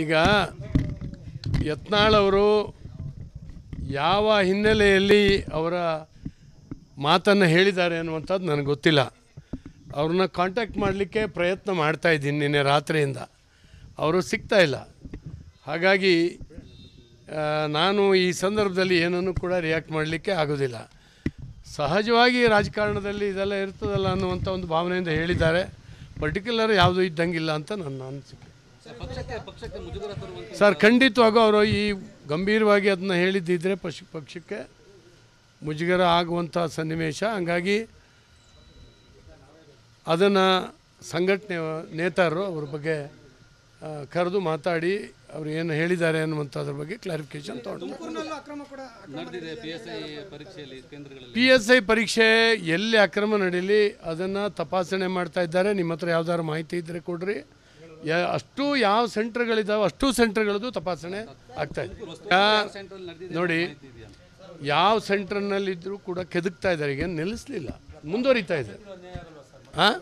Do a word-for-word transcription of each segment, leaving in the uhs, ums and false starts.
ಈಗ ಯತ್ನಾಳ್ ಅವರು ಯಾವ ಹಿನ್ನೆಲೆಯಲ್ಲಿ ಅವರ ಮಾತನ್ನು ಹೇಳಿದ್ದಾರೆ ಅನ್ನುವಂಥದ್ದು ನನಗೆ ಗೊತ್ತಿಲ್ಲ. ಅವ್ರನ್ನ ಕಾಂಟ್ಯಾಕ್ಟ್ ಮಾಡಲಿಕ್ಕೆ ಪ್ರಯತ್ನ ಮಾಡ್ತಾಯಿದ್ದೀನಿ ನಿನ್ನೆ ರಾತ್ರಿಯಿಂದ, ಅವರು ಸಿಗ್ತಾಯಿಲ್ಲ. ಹಾಗಾಗಿ ನಾನು ಈ ಸಂದರ್ಭದಲ್ಲಿ ಏನನ್ನು ಕೂಡ ರಿಯಾಕ್ಟ್ ಮಾಡಲಿಕ್ಕೆ ಆಗೋದಿಲ್ಲ. ಸಹಜವಾಗಿ ರಾಜಕಾರಣದಲ್ಲಿ ಇದೆಲ್ಲ ಇರ್ತದಲ್ಲ ಅನ್ನುವಂಥ ಒಂದು ಭಾವನೆಯಿಂದ ಹೇಳಿದ್ದಾರೆ. ಪರ್ಟಿಕ್ಯುಲರ್ ಯಾವುದೂ ಇದ್ದಂಗಿಲ್ಲ ಅಂತ ನನ್ನ ಅನಿಸಿಕೆ ಸರ್. ಖಂಡಿತವಾಗೂ ಅವರು ಈ ಗಂಭೀರವಾಗಿ ಅದನ್ನ ಹೇಳಿದ್ದಿದ್ರೆ ಪಶು ಪಕ್ಷಕ್ಕೆ ಮುಜುಗರ ಆಗುವಂಥ ಸನ್ನಿವೇಶ. ಹಂಗಾಗಿ ಅದನ್ನು ಸಂಘಟನೆ ನೇತಾರರು ಅವ್ರ ಬಗ್ಗೆ ಕರೆದು ಮಾತಾಡಿ ಅವರು ಏನು ಹೇಳಿದ್ದಾರೆ ಅನ್ನುವಂಥದ್ರ ಬಗ್ಗೆ ಕ್ಲಾರಿಫಿಕೇಶನ್ ತೊಗೊಂಡು ಪಿ ಎಸ್ ಐ ಪರೀಕ್ಷೆ ಎಲ್ಲಿ ಅಕ್ರಮ ನಡೀಲಿ ಅದನ್ನು ತಪಾಸಣೆ ಮಾಡ್ತಾ ಇದ್ದಾರೆ. ನಿಮ್ಮ ಹತ್ರ ಯಾವ್ದಾದ್ರು ಮಾಹಿತಿ ಇದ್ದರೆ ಕೊಡ್ರಿ. ಯಾ ಅಷ್ಟು ಯಾವ ಸೆಂಟ್ರ್ಗಳಿದ್ದಾವೆ ಅಷ್ಟು ಸೆಂಟ್ರ್ಗಳದ್ದು ತಪಾಸಣೆ ಆಗ್ತಾಯಿದೆ. ನೋಡಿ, ಯಾವ ಸೆಂಟ್ರ್ನಲ್ಲಿದ್ದರೂ ಕೂಡ ಕೆದಕ್ತಾ ಇದ್ದಾರೆ, ಈಗ ನಿಲ್ಲಿಸಲಿಲ್ಲ, ಮುಂದುವರಿತಾ ಇದೆ. ಹಾಂ,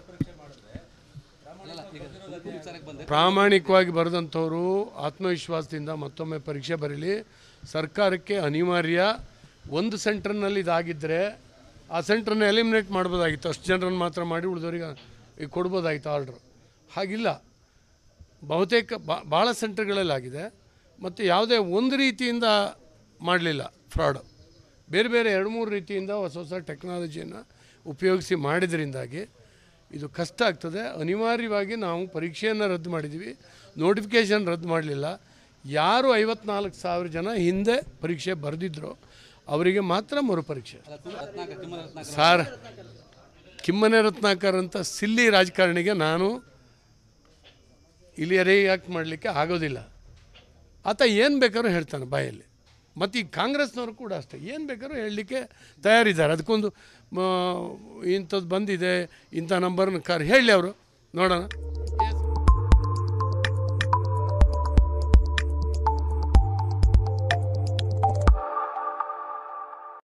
ಪ್ರಾಮಾಣಿಕವಾಗಿ ಬರೆದಂಥವರು ಆತ್ಮವಿಶ್ವಾಸದಿಂದ ಮತ್ತೊಮ್ಮೆ ಪರೀಕ್ಷೆ ಬರೀಲಿ. ಸರ್ಕಾರಕ್ಕೆ ಅನಿವಾರ್ಯ. ಒಂದು ಸೆಂಟ್ರ್ನಲ್ಲಿ ಇದಾಗಿದ್ದರೆ ಆ ಸೆಂಟ್ರನ್ನ ಎಲಿಮಿನೇಟ್ ಮಾಡ್ಬೋದಾಗಿತ್ತು, ಅಷ್ಟು ಜನರನ್ನು ಮಾತ್ರ ಮಾಡಿ ಉಳಿದವ್ರಿಗೆ ಈಗ ಕೊಡ್ಬೋದಾಗಿತ್ತು ಆರ್ಡ್ರ್. ಹಾಗಿಲ್ಲ, ಬಹುತೇಕ ಬಾ ಭಾಳ ಸೆಂಟ್ರ್ಗಳಲ್ಲಾಗಿದೆ. ಮತ್ತು ಯಾವುದೇ ಒಂದು ರೀತಿಯಿಂದ ಮಾಡಲಿಲ್ಲ ಫ್ರಾಡು, ಬೇರೆ ಬೇರೆ ಎರಡು ಮೂರು ರೀತಿಯಿಂದ ಹೊಸ ಹೊಸ ಟೆಕ್ನಾಲಜಿಯನ್ನು ಉಪಯೋಗಿಸಿ ಮಾಡಿದ್ರಿಂದಾಗಿ ಇದು ಕಷ್ಟ ಆಗ್ತದೆ. ಅನಿವಾರ್ಯವಾಗಿ ನಾವು ಪರೀಕ್ಷೆಯನ್ನು ರದ್ದು ಮಾಡಿದ್ದೀವಿ, ನೋಟಿಫಿಕೇಷನ್ ರದ್ದು ಮಾಡಲಿಲ್ಲ. ಯಾರು ಐವತ್ನಾಲ್ಕು ಸಾವಿರ ಜನ ಹಿಂದೆ ಪರೀಕ್ಷೆ ಬರೆದಿದ್ರು ಅವರಿಗೆ ಮಾತ್ರ ಮರುಪರೀಕ್ಷೆ. ಸಾರ್, ಕಿಮ್ಮನೆ ರತ್ನಾಕರ್ ಅಂತ ಸಿಲ್ಲಿ ರಾಜಕಾರಣಿಗೆ ನಾನು ಇಲ್ಲಿ ರಿಯಾಕ್ಟ್ ಮಾಡಲಿಕ್ಕೆ ಆಗೋದಿಲ್ಲ. ಆತ ಏನು ಬೇಕಾದ್ರೂ ಹೇಳ್ತಾನೆ ಬಾಯಲ್ಲಿ. ಮತ್ತು ಈ ಕಾಂಗ್ರೆಸ್ನವರು ಕೂಡ ಅಷ್ಟೇ, ಏನು ಬೇಕಾದ್ರೂ ಹೇಳಲಿಕ್ಕೆ ತಯಾರಿದ್ದಾರೆ. ಅದಕ್ಕೊಂದು ಇಂಥದ್ದು ಬಂದಿದೆ, ಇಂಥ ನಂಬರ್ನ ಕರ್ ಹೇಳಿ ಅವರು ನೋಡೋಣ.